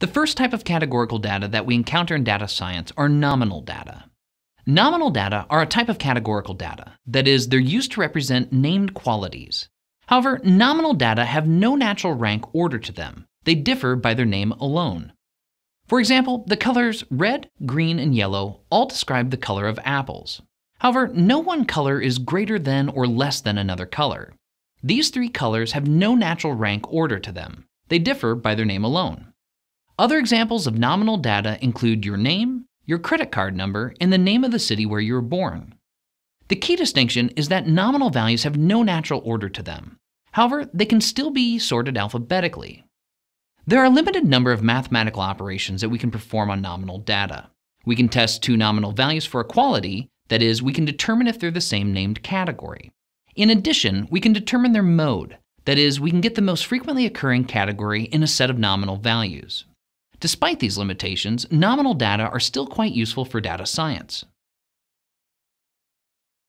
The first type of categorical data that we encounter in data science are nominal data. Nominal data are a type of categorical data. That is, they're used to represent named qualities. However, nominal data have no natural rank order to them. They differ by their name alone. For example, the colors red, green, and yellow all describe the color of apples. However, no one color is greater than or less than another color. These three colors have no natural rank order to them. They differ by their name alone. Other examples of nominal data include your name, your credit card number, and the name of the city where you were born. The key distinction is that nominal values have no natural order to them. However, they can still be sorted alphabetically. There are a limited number of mathematical operations that we can perform on nominal data. We can test two nominal values for equality, that is, we can determine if they're the same named category. In addition, we can determine their mode, that is, we can get the most frequently occurring category in a set of nominal values. Despite these limitations, nominal data are still quite useful for data science.